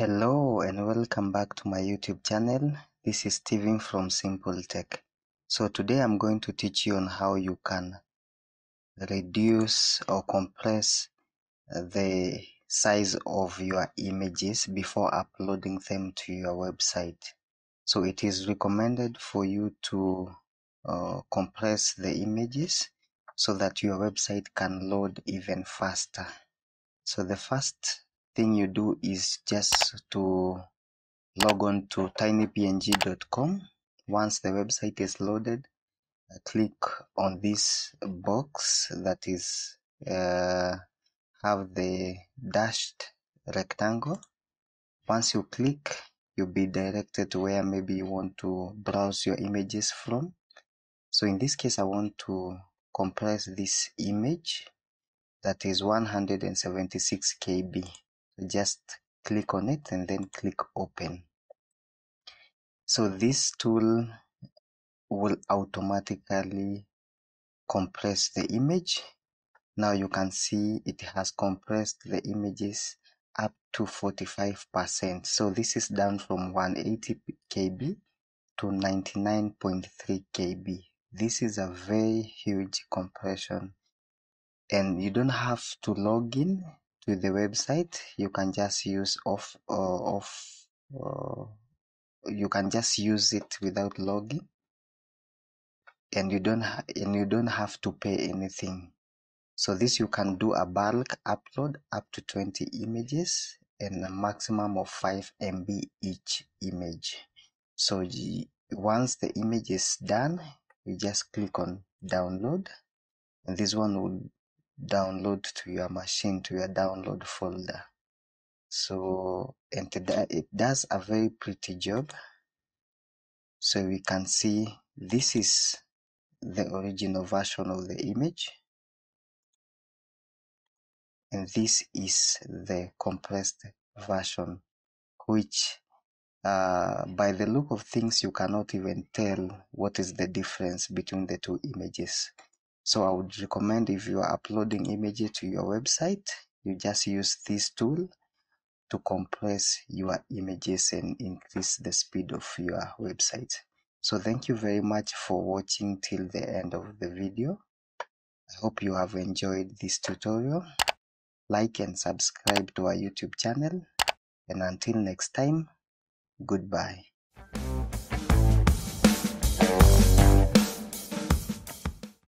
Hello and welcome back to my YouTube channel. This is Steven from Simple Tech. So today I'm going to teach you on how you can reduce or compress the size of your images before uploading them to your website. So it is recommended for you to compress the images so that your website can load even faster. So the first thing you do is just to log on to tinypng.com. Once the website is loaded, click on this box that is have the dashed rectangle. Once you click, you'll be directed to where maybe you want to browse your images from. So in this case, I want to compress this image that is 176 KB. Just click on it and then click open. So this tool will automatically compress the image. Now you can see it has compressed the images up to 45%. So this is down from 180 KB to 99.3 KB. This is a very huge compression, and you don't have to log in to the website. You can just use you can just use it without logging, and you don't have to pay anything. So this, you can do a bulk upload up to 20 images and a maximum of 5 MB each image. So once the image is done, you just click on download, and this one will download to your machine, to your download folder. So and it does a very pretty job. So we can see this is the original version of the image, and this is the compressed version, which by the look of things you cannot even tell what is the difference between the two images. So I would recommend, if you are uploading images to your website, you just use this tool to compress your images and increase the speed of your website. So thank you very much for watching till the end of the video. I hope you have enjoyed this tutorial. Like and subscribe to our YouTube channel. And until next time, goodbye.